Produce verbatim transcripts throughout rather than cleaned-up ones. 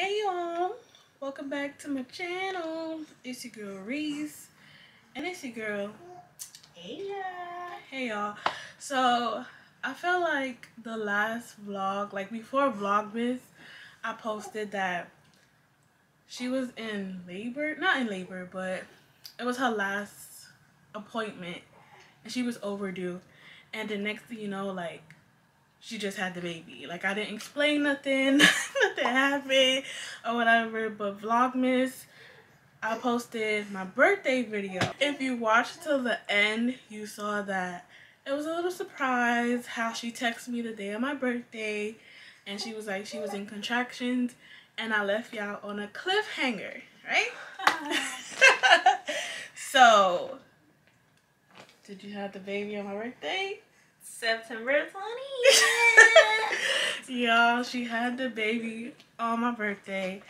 Hey y'all, welcome back to my channel. It's your girl Reese and it's your girl Asia. Hey y'all. So I feel like the last vlog, like before Vlogmas, I posted that she was in labor, not in labor, but it was her last appointment and she was overdue, and the next thing you know, like, she just had the baby. Like, I didn't explain nothing, nothing happened or whatever. But Vlogmas, I posted my birthday video. If you watched till the end, you saw that it was a little surprise how she texted me the day of my birthday, and she was like she was in contractions, and I left y'all on a cliffhanger, right? So, did you have the baby on my birthday? September twentieth. Y'all, she had the baby on my birthday.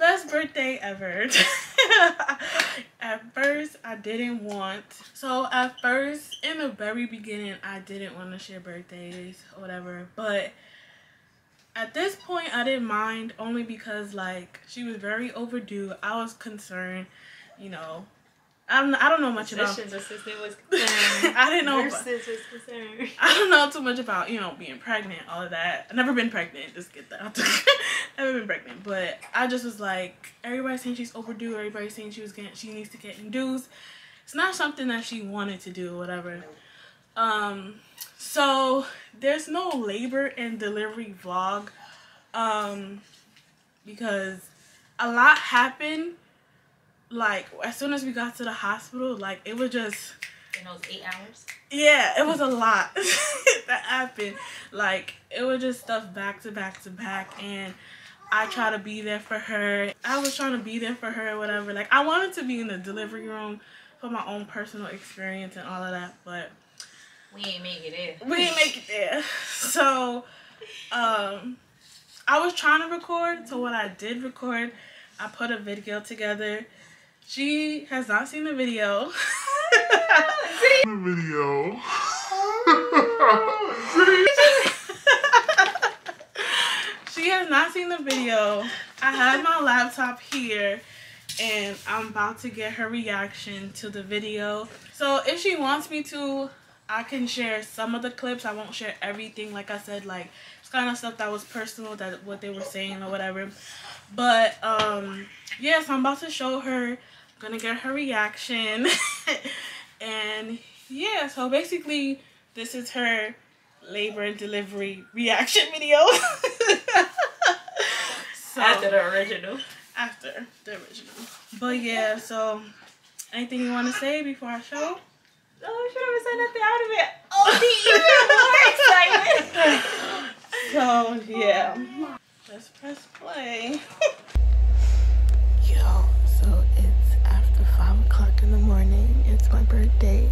Best birthday ever. At first, I didn't want. So at first, in the very beginning, I didn't want to share birthdays or whatever. But at this point, I didn't mind, only because, like, she was very overdue. I was concerned, you know. I'm, I don't know much about. Was I didn't know. About, was I don't know too much about, you know, being pregnant, all of that. I've never been pregnant. Just get that. Never been pregnant, but I just was like, everybody's saying she's overdue. Everybody's saying she was getting, she needs to get induced. It's not something that she wanted to do, whatever. Um, so there's no labor and delivery vlog, um, because a lot happened. Like, as soon as we got to the hospital, like, it was just... In those eight hours? Yeah, it was a lot that happened. Like, it was just stuff back to back to back, and I tried to be there for her. I was trying to be there for her or whatever. Like, I wanted to be in the delivery room for my own personal experience and all of that, but... We ain't make it there. We ain't make it there. So, um, I was trying to record, so what I did record, I put a video together. She has not seen the video. The video. She has not seen the video. I have my laptop here, and I'm about to get her reaction to the video. So if she wants me to, I can share some of the clips. I won't share everything. Like I said, like, it's kind of stuff that was personal, that what they were saying or whatever. But um, yes, yeah, so I'm about to show her. Gonna get her reaction. And yeah, so basically this is her labor and delivery reaction video. So, after the original after the original but yeah, so anything you want to say before I show? Oh, I should have said nothing out of it. Oh, the even more excitement. So yeah, let's press play. Yo, so it's after five o'clock in the morning. It's my birthday,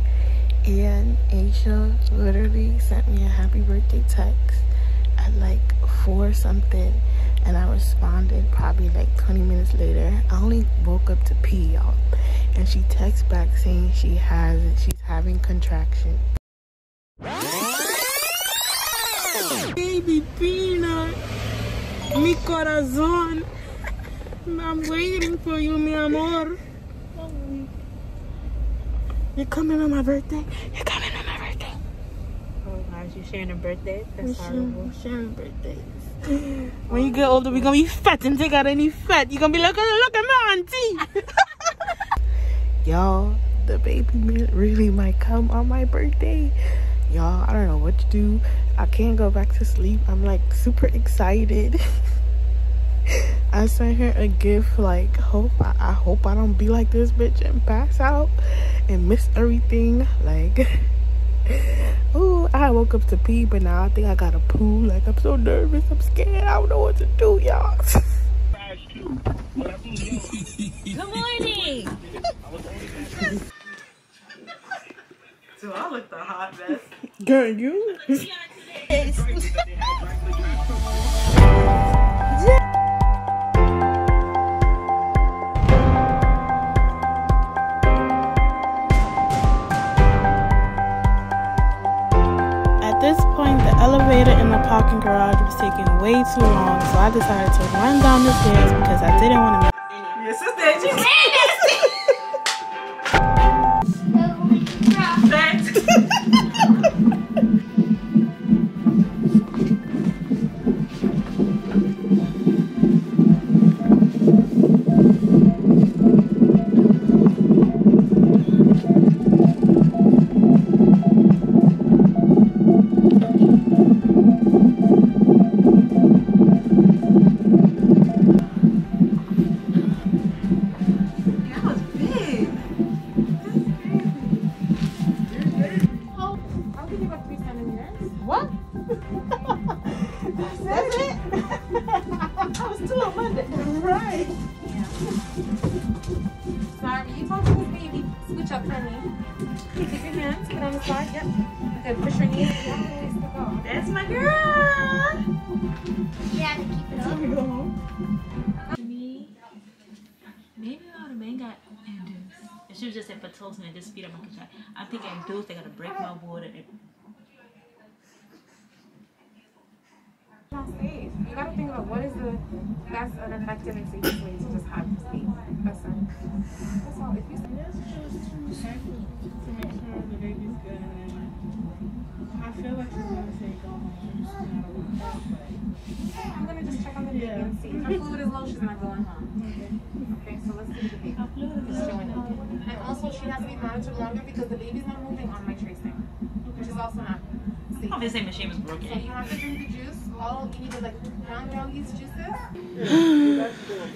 and Asia literally sent me a happy birthday text at like four something, and I responded probably like twenty minutes later. I only woke up to pee, y'all, and she texts back saying she has it. She's having contractions. Baby Peanut, mi corazón. I'm waiting for you, mi amor. You're coming on my birthday? You're coming on my birthday. Oh gosh, you're sharing a birthday? That's horrible. Sharing birthdays. When you get older, we're gonna be fat and take out any fat. You're gonna be like, look at my auntie. Y'all, the baby really might come on my birthday. Y'all, I don't know what to do. I can't go back to sleep. I'm like super excited. I sent her a gift, like, hope I, I hope I don't be like this bitch and pass out and miss everything. Like, ooh, I woke up to pee, but now I think I gotta poo. Like, I'm so nervous, I'm scared, I don't know what to do, y'all. Good morning. Do I look the hot best? Girl, you? Elevator in the parking garage was taking way too long, so I I decided to run down the stairs because I didn't want to make your sister, you and just feed up my kitchen. I'm thinking dudes, they gotta break my water and space. You gotta think about what is the best and effective and safest way to just have space. That's all. That's all. If you say to make sure the baby's good, and I feel like she's gonna say go home. I'm gonna just check on the baby yeah. and see. If her fluid is low, she's not going home. Okay, okay so let's see the baby. And also, she has to be monitored longer because the baby's not moving on my tracing, which is also not safe. Oh, the same machine was broken. So you have to drink the juice. All you need is like round doggies juices.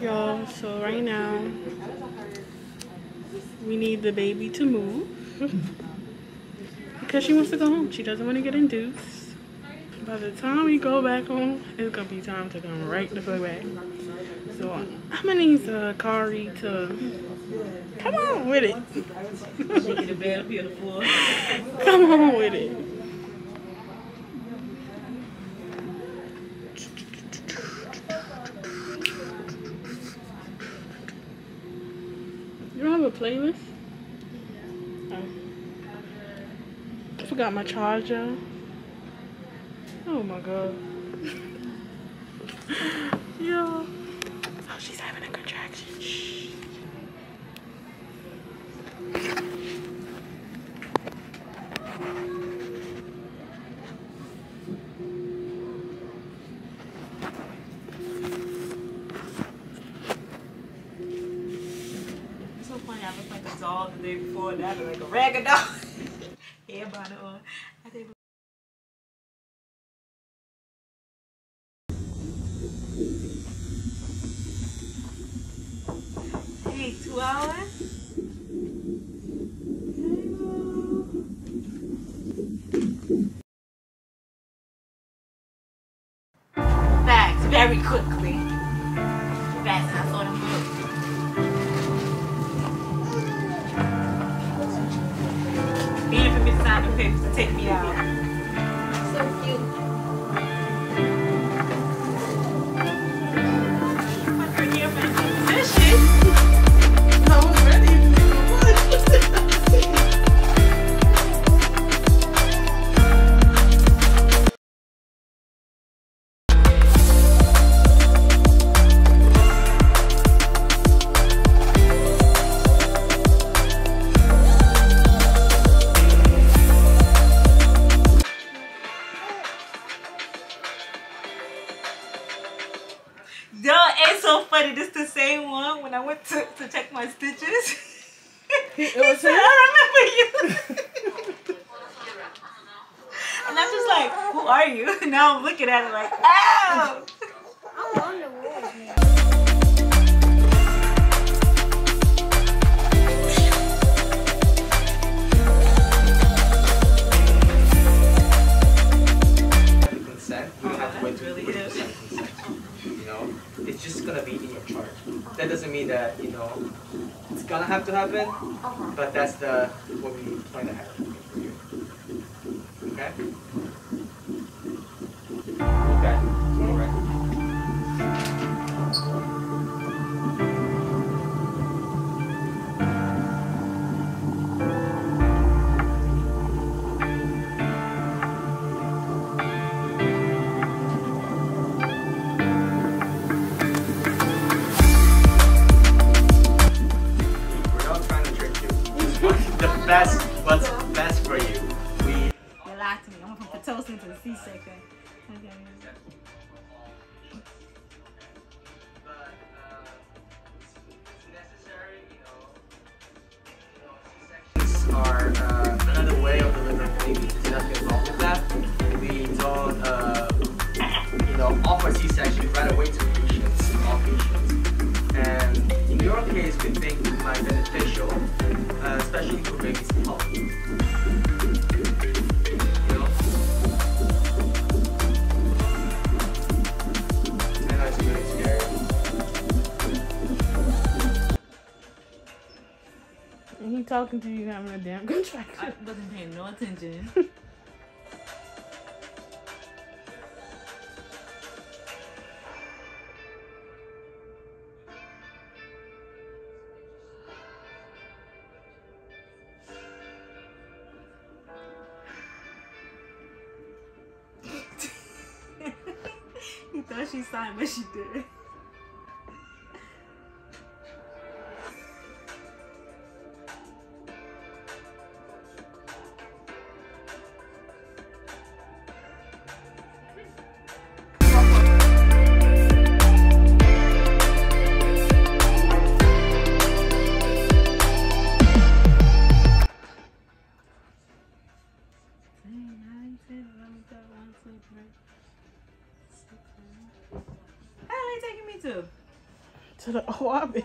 Y'all, so right now, we need the baby to move because she wants to go home. She doesn't want to get induced. By the time we go back home, it's gonna be time to come right the fuck back. So I'm gonna need uh, Kari to come on with it. Come on with it. You don't have a playlist? Oh. I forgot my charger. Oh my god. Yeah. Oh, she's having a contraction. Shh. Very quickly. Fast, I saw them move. Needed for me to sign the papers to take me out. So cute. Fuck her here, man. This shit. No, I'm ready. To, to check my stitches. He, it was he said, I remember you. And I'm just like, who are you? And now I'm looking at it like, ow! I'm on the wall, man. We don't have to wait till you get consent. You know, it's just gonna be in your chart. That doesn't mean that, you know, it's gonna have to happen, okay. But that's the what we plan to happen for you. Okay? Okay. All right. second. Okay. Are uh, another way of delivering babies. There's nothing involved with that. We don't, uh, you know, offer C-sections right away to patients, all patients. And in your case, we think it might be beneficial, uh, especially for babies' health. You know? And that's really scary. And he talking to you having a damn contraction. I wasn't paying no attention. She signed what she did. To the O R, bitch.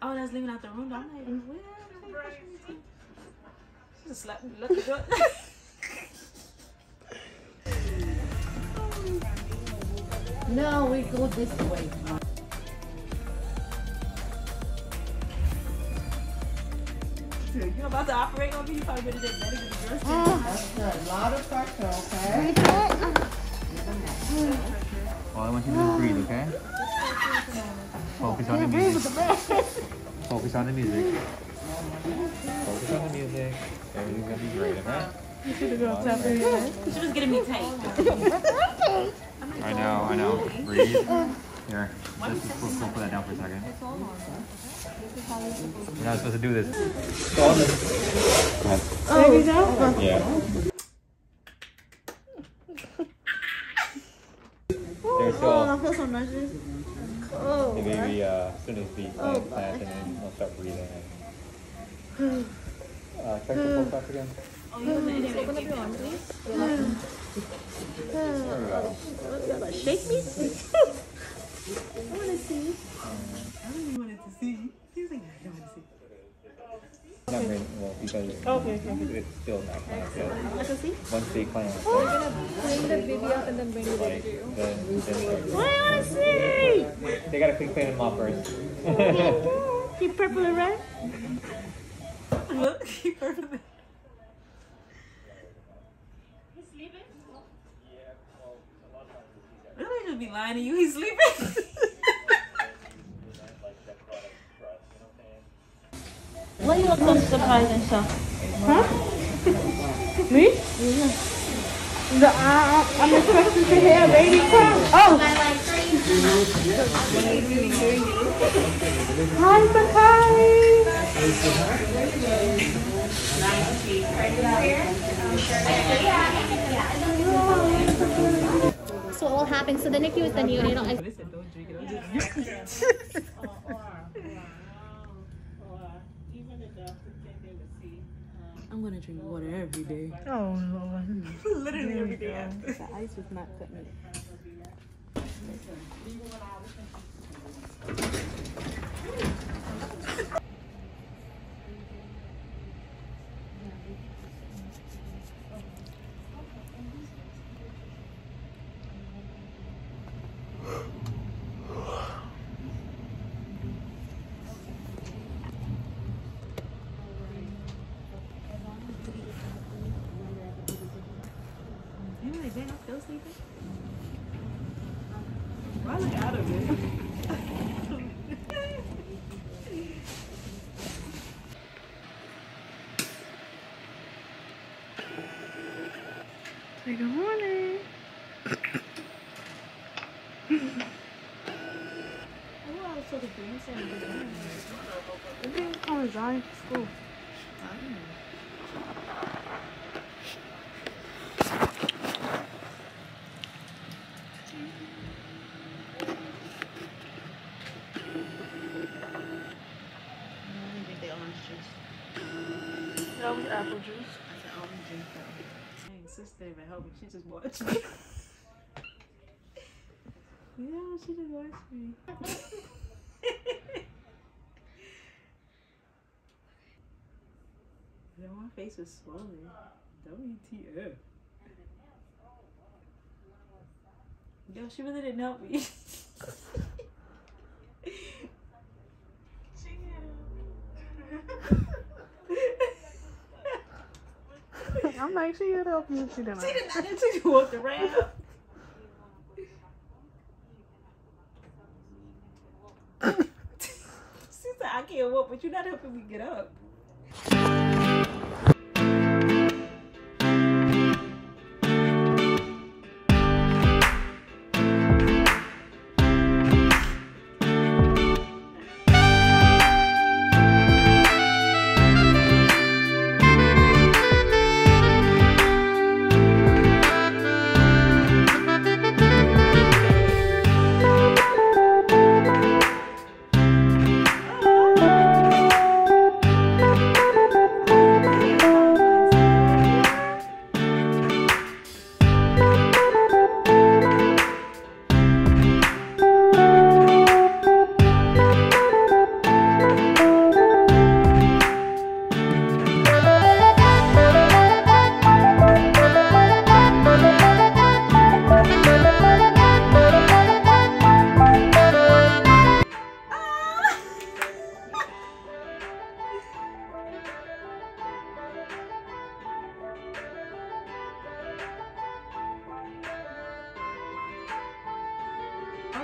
Oh, that's leaving out the room. I'm like, where are you? She just slapped me. Look at the door. No, we go this way. Dude, you're about to operate on me. You probably better get better than the girls. That's a lot of pressure, okay? Oh, I want you to breathe, okay? Focus on the music. Focus on the music. Focus on the music. Everything's gonna be great, okay? You should have gone tap in. She was getting me tight. I know, I know. Breathe. Here. Let's just put that down for a second. You're not supposed to do this. Go on this. Go ahead. Oh, yeah. Oh, I feel so nauseous. Oh, maybe uh, as soon as the plant, oh, plant and then we'll start breathing. And... Uh, check the pulse off again. Oh, you want to open up your arm, please? There we go. Shake me? I want to see. I really wanted to see. He was like, I don't want to see. Not very well because okay, okay. It's still not kind of good. Once they climb, like, we're gonna bring the baby up and then bring it like, to you. What do you want to see? They gotta clean them off first. Keep purple and red. Look, keep purple. He's sleeping. I don't just be lying to you. He's sleeping. Why you look so surprised and stuff? Huh? Me? Yeah. The, uh, I'm expecting to hear a baby cry. Oh! Hi, Makai! So it all happened. So the NICU is the neonatal. I'm gonna drink water every day. Oh Lord. Literally every day after. The ice was not cutting it. Say good morning. Oh, I saw the green sand. It didn't come as dry. It's cool. I don't know. always apple juice. I said, I always drink that. Dang, sister even helped me. She just watched me. You know, she just watched me. Yo, my face is swollen. W T F. Yo, she really didn't help me. I'm like, she didn't help you. She didn't help you. She just walked around. She said, I can't walk, but you're not helping me get up.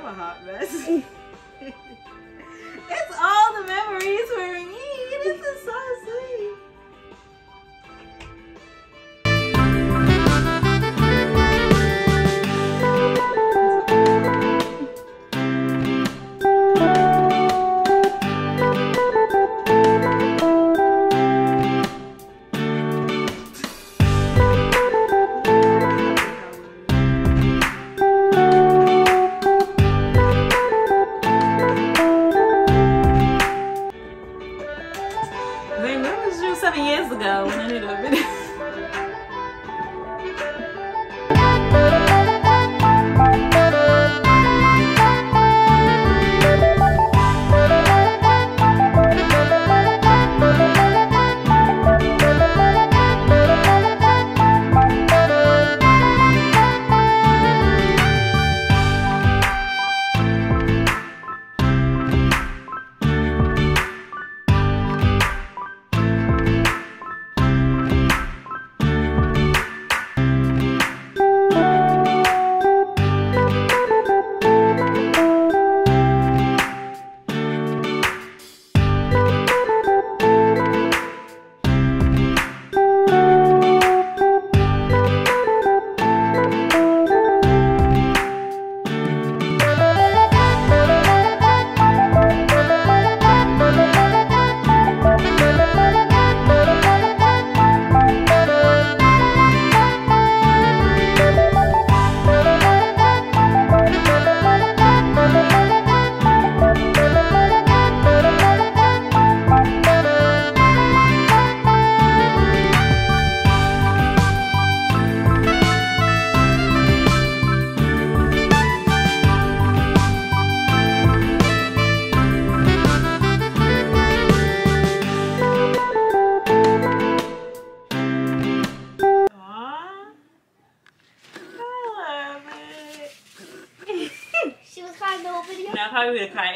A hot mess. It's all the memories for me. This is so sweet.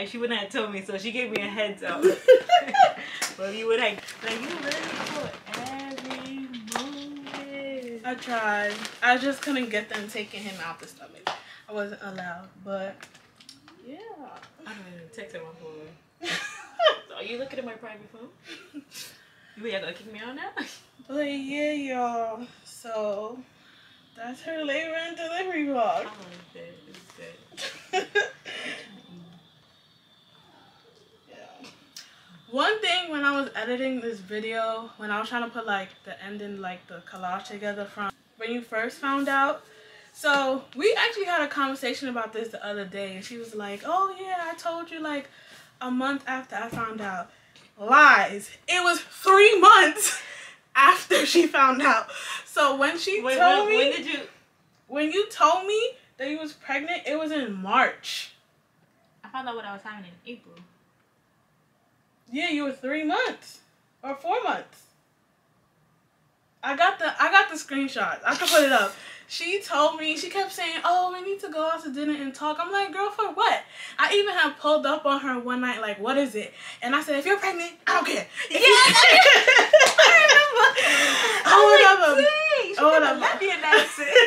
She wouldn't have told me, so she gave me a heads up. Well, you would have, like, you ready for every moment. I tried. I just couldn't get them taking him out the stomach. I wasn't allowed, but yeah. I mean, text on my phone. So, are you looking at my private phone? You ain't gonna kick me out now? But yeah, y'all. So that's her labor and delivery vlog. I liked it. It was good. One thing when I was editing this video, when I was trying to put like the ending, like the collage together from when you first found out. So we actually had a conversation about this the other day, and she was like, oh yeah, I told you like a month after I found out. Lies. It was three months after she found out. So when she wait, told wait, me, when did you? When you told me that you was pregnant, it was in March. I found out what I was having in April. Yeah, you were three months or four months. I got the I got the screenshots. I can put it up. She told me, she kept saying, oh, we need to go out to dinner and talk. I'm like, girl, for what? I even had pulled up on her one night, like, what is it? And I said, if you're pregnant, I don't care. Yeah, I remember. Oh, I'm like, dang, she oh,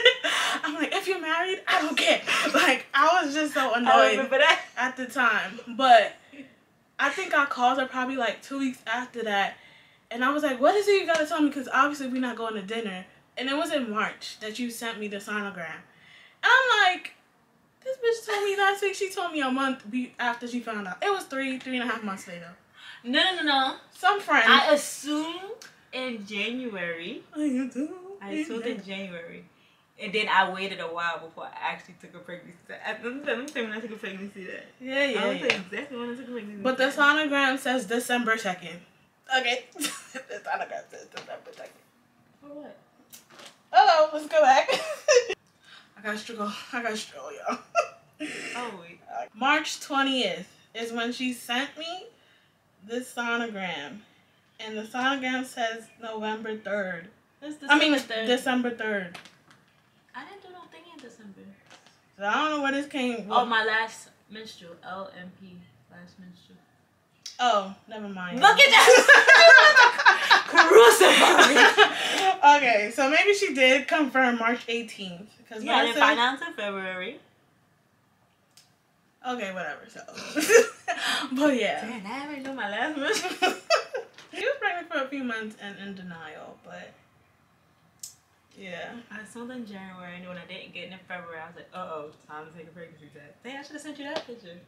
I'm like, if you're married, I don't care. Like, I was just so annoyed that. at the time. But I think I called her probably like two weeks after that. And I was like, what is it you got to tell me? Because obviously we're not going to dinner. And it was in March that you sent me the sonogram. And I'm like, this bitch told me last week. She told me a month after she found out. It was three, three and a half months later. No, no, no, no. Some friend. I assumed in January. I assumed in January. And then I waited a while before I actually took a pregnancy test. Let me tell you when I took a pregnancy test. Yeah, yeah, I was yeah. exactly when I took a pregnancy But test. The sonogram says December second. Okay. The sonogram says December second. For what? Hello, let's go back. I gotta struggle. I gotta struggle, y'all. Oh, wait. March twentieth is when she sent me this sonogram. And the sonogram says November third. That's December I mean, third. December third. I didn't do no thing in December. So I don't know where this came from. Oh, my last menstrual. L M P. Last menstrual. Oh, never mind. Look at that! Crucify. Okay, so maybe she did confirm March eighteenth. Because yeah, I didn't find out until February. Okay, whatever. So, but yeah. Damn, I already knew my last month. She was pregnant for a few months and in denial, but yeah. I sold in January, and when I didn't get it in February, I was like, uh oh, time to take a pregnancy test. Hey, I should have sent you that picture. You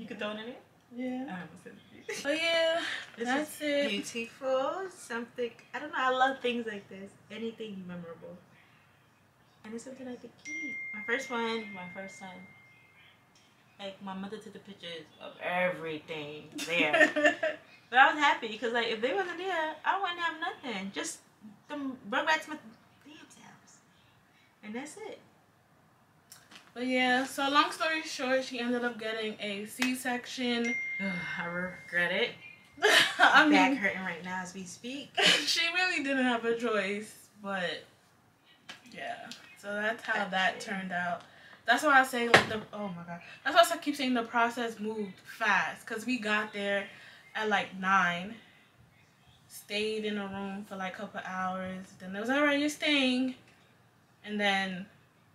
yeah. could throw it in it. Yeah. But yeah, this that's it. Beautiful. Something, I don't know, I love things like this. Anything memorable. And it's something I could keep. My first one, my first son. Like, my mother took the pictures of everything there. But I was happy because, like, if they wasn't there, I wouldn't have nothing. Just them bring back to my damn selves. And that's it. But yeah, so long story short, she ended up getting a C section. I regret it. I mean, back hurting right now as we speak. She really didn't have a choice, but yeah. So that's how that's that it. turned out. That's why I say like the oh my god. That's why I keep saying the process moved fast, cause we got there at like nine, stayed in a room for like a couple hours. Then it was all right, you're staying, and then.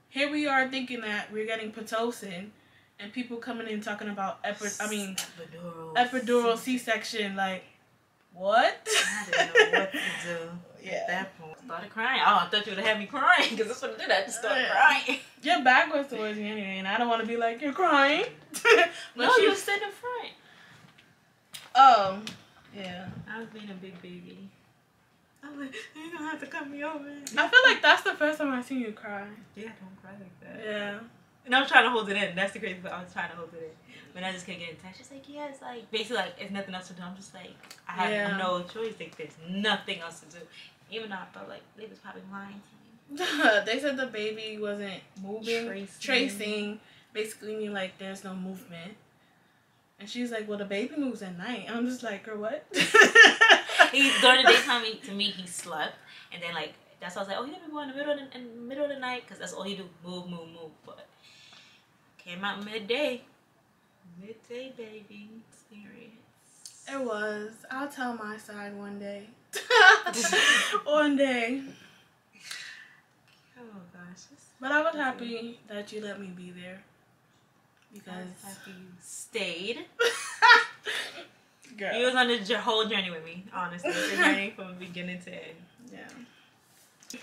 Here we are thinking that we're getting Pitocin and people coming in talking about epi- I mean, epidural, epidural C section. Like, what? I didn't know what to do yeah. at that point. I started crying. Oh, I thought you would have me crying because that's what I did. I just started crying. Your back was towards me anyway, and I don't want to be like, you're crying. No, you was sitting in front. Oh, yeah. I was being a big baby. I'm like, you don't have to cut me over. I feel like that's the first time I've seen you cry. Yeah, don't cry like that. Yeah. And I was trying to hold it in. That's the crazy part. I was trying to hold it in. But I just couldn't get in touch. She's like, yeah, it's like, basically, like, it's nothing else to do. I'm just like, I have yeah. no choice. Like, there's nothing else to do. Even though I felt like they was probably lying to me. They said the baby wasn't moving. Tracing. Tracing. Basically, mean like, there's no movement. And she's like, well, the baby moves at night. I'm just like, girl, what? He, during the daytime, he, to me, he slept. And then, like, that's why I was like, oh, he didn't move in the middle of the, in the, middle of the night. Because that's all he do, move, move, move. But came out midday. Midday baby experience. It was. I'll tell my side one day. One day. Oh, gosh. But I was happy that you let me be there. Because I was happy you stayed. Girl. You was on the whole journey with me, honestly. The journey from beginning to end. Yeah.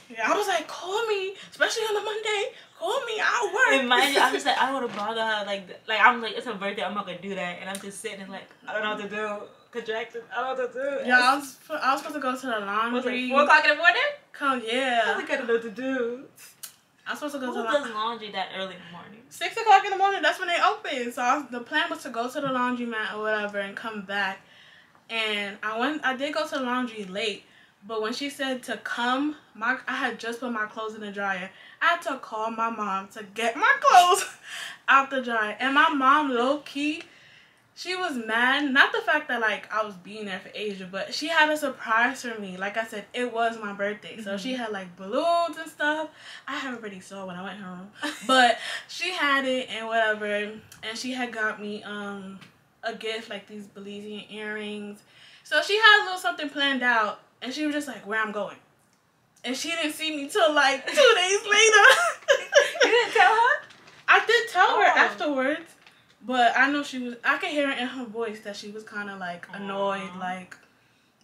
Yeah. I was like, call me, especially on a Monday. Call me, I'll work. And mind you, I'm just like, I don't want to bother her. Like, like I'm like, it's her birthday. I'm not gonna do that. And I'm just sitting and like, I don't know what to do. Contracted. I don't know what to do. Yeah, I was, I was supposed to go to the laundry. Four o'clock in the morning. Come, yeah. I was like, I don't know what to do. I was supposed to go Who to does la laundry that early in the morning? Six o'clock in the morning. That's when they open. So I was, the plan was to go to the laundromat or whatever and come back. And I went. I did go to the laundry late, But when she said to come, my I had just put my clothes in the dryer. I had to call my mom to get my clothes out the dryer. And my mom, low-key, she was mad. Not the fact that, like, I was being there for Asia, but she had a surprise for me. Like I said, it was my birthday. Mm-hmm. So she had, like, balloons and stuff. I haven't really saw when I went home. But she had it and whatever. And she had got me um a gift, like these Belizean earrings. So she had a little something planned out. And she was just like, where I'm going. And she didn't see me till like two days later. You didn't tell her? I did tell oh. her afterwards. But I know she was, I could hear it in her voice that she was kind of like annoyed. Aww. Like,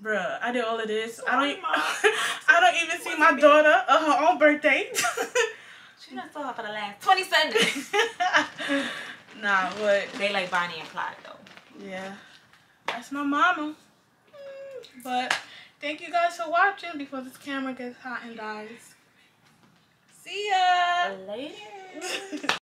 bruh, I did all of this. Oh, I don't I don't even see my daughter on her own birthday. She done saw her for the last twenty Sundays. Nah, but. They like Bonnie and Clyde though. Yeah. That's my mama. But. Thank you guys for watching before this camera gets hot and dies. See ya! Later!